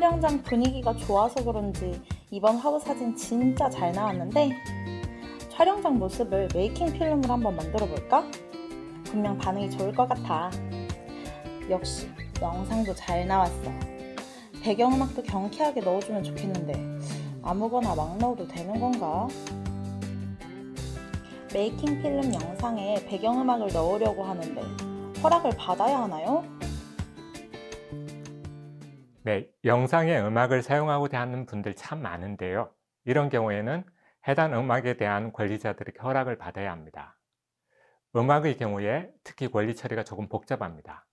촬영장 분위기가 좋아서 그런지 이번 화보 사진 진짜 잘 나왔는데 촬영장 모습을 메이킹 필름으로 한번 만들어 볼까? 분명 반응이 좋을 것 같아. 역시 영상도 잘 나왔어. 배경음악도 경쾌하게 넣어주면 좋겠는데 아무거나 막 넣어도 되는 건가? 메이킹 필름 영상에 배경음악을 넣으려고 하는데 허락을 받아야 하나요? 네, 영상에 음악을 사용하고자 하는 분들 참 많은데요. 이런 경우에는 해당 음악에 대한 권리자들의 허락을 받아야 합니다. 음악의 경우에 특히 권리 처리가 조금 복잡합니다.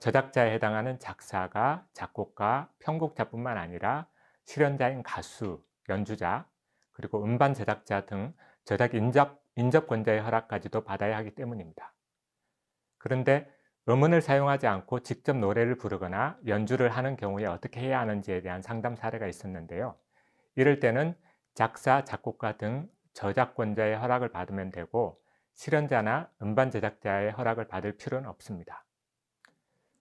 저작자에 해당하는 작사가, 작곡가, 편곡자뿐만 아니라 실현자인 가수, 연주자, 그리고 음반 제작자 등 저작 인접권자의 허락까지도 받아야 하기 때문입니다. 그런데 음원을 사용하지 않고 직접 노래를 부르거나 연주를 하는 경우에 어떻게 해야 하는지에 대한 상담 사례가 있었는데요. 이럴 때는 작사, 작곡가 등 저작권자의 허락을 받으면 되고 실현자나 음반 제작자의 허락을 받을 필요는 없습니다.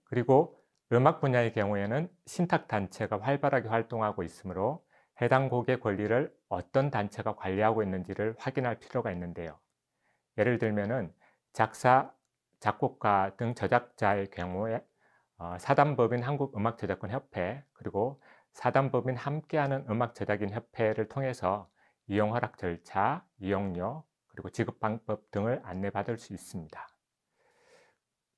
그리고 음악 분야의 경우에는 신탁단체가 활발하게 활동하고 있으므로 해당 곡의 권리를 어떤 단체가 관리하고 있는지를 확인할 필요가 있는데요. 예를 들면은 작사, 작곡가 등 저작자의 경우에 사단법인 한국음악저작권협회 그리고 사단법인 함께하는 음악저작인협회를 통해서 이용허락 절차, 이용료, 그리고 지급방법 등을 안내받을 수 있습니다.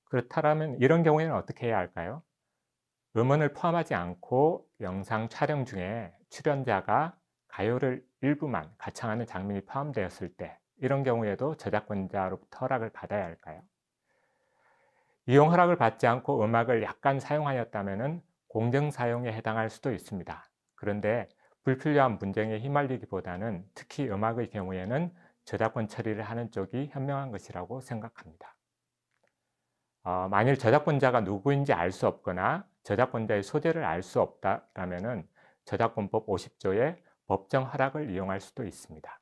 그렇다면 이런 경우에는 어떻게 해야 할까요? 음원을 포함하지 않고 영상 촬영 중에 출연자가 가요를 일부만 가창하는 장면이 포함되었을 때 이런 경우에도 저작권자로부터 허락을 받아야 할까요? 이용 허락을 받지 않고 음악을 약간 사용하였다면 공정 사용에 해당할 수도 있습니다. 그런데 불필요한 분쟁에 휘말리기보다는 특히 음악의 경우에는 저작권 처리를 하는 쪽이 현명한 것이라고 생각합니다. 만일 저작권자가 누구인지 알 수 없거나 저작권자의 소재를 알 수 없다면 저작권법 50조의 법정 허락을 이용할 수도 있습니다.